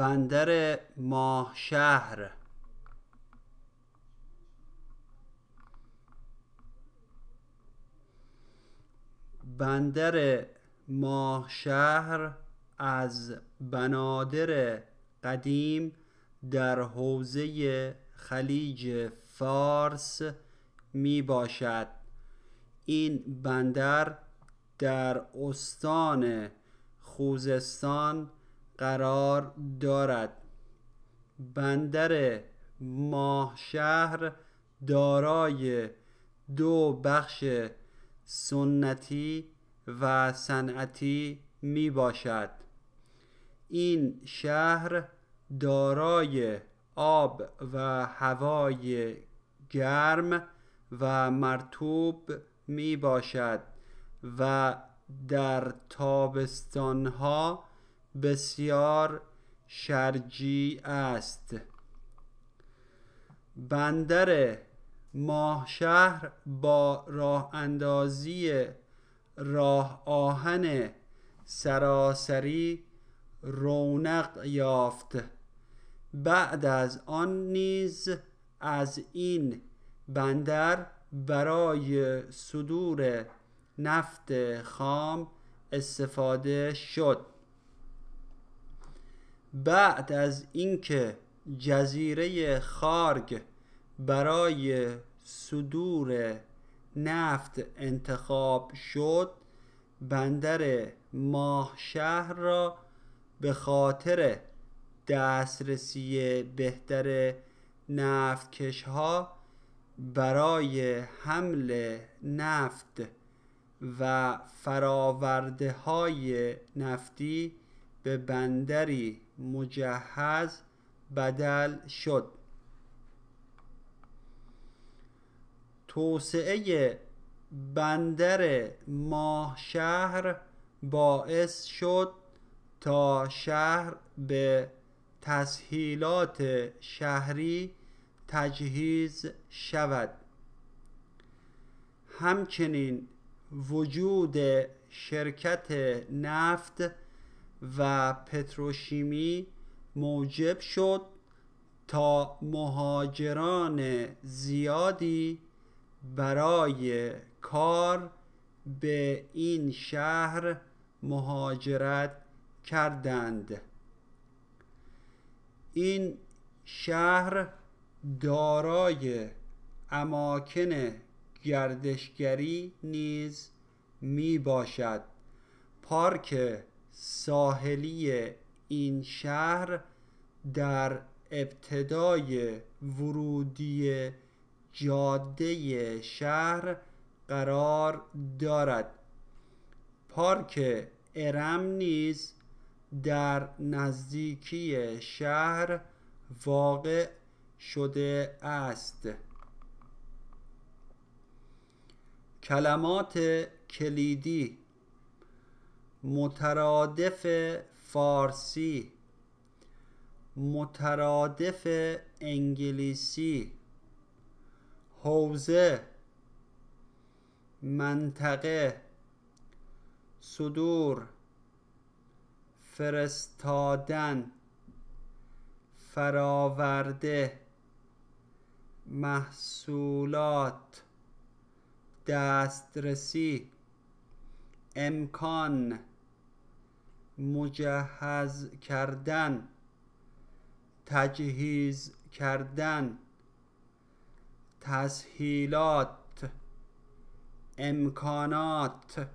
بندر ماهشهر. بندر ماهشهر از بنادر قدیم در حوزه خلیج فارس می باشد. این بندر در استان خوزستان قرار دارد. بندر ماهشهر دارای دو بخش سنتی و صنعتی می باشد. این شهر دارای آب و هوای گرم و مرطوب می باشد و در تابستانها بسیار شرجی است. بندر ماهشهر با راه اندازی راه آهن سراسری رونق یافت. بعد از آن نیز از این بندر برای صدور نفت خام استفاده شد. بعد از اینکه جزیره خارگ برای صدور نفت انتخاب شد، بندر ماهشهر را به خاطر دسترسی بهتر نفتکشها برای حمل نفت و فراورده های نفتی به بندری مجهز بدل شد. توسعه بندر ماهشهر باعث شد تا شهر به تسهیلات شهری تجهیز شود. همچنین وجود شرکت نفت و پتروشیمی موجب شد تا مهاجران زیادی برای کار به این شهر مهاجرت کردند. این شهر دارای اماکن گردشگری نیز می باشد. پارک ساحلی این شهر در ابتدای ورودی جاده شهر قرار دارد. پارک ارم نیز در نزدیکی شهر واقع شده است. کلمات کلیدی: مترادف فارسی، مترادف انگلیسی، حوزه، منطقه، صدور، فرستادن، فراورده، محصولات، دسترسی، امکان، مجهز کردن، تجهیز کردن، تسهیلات، امکانات.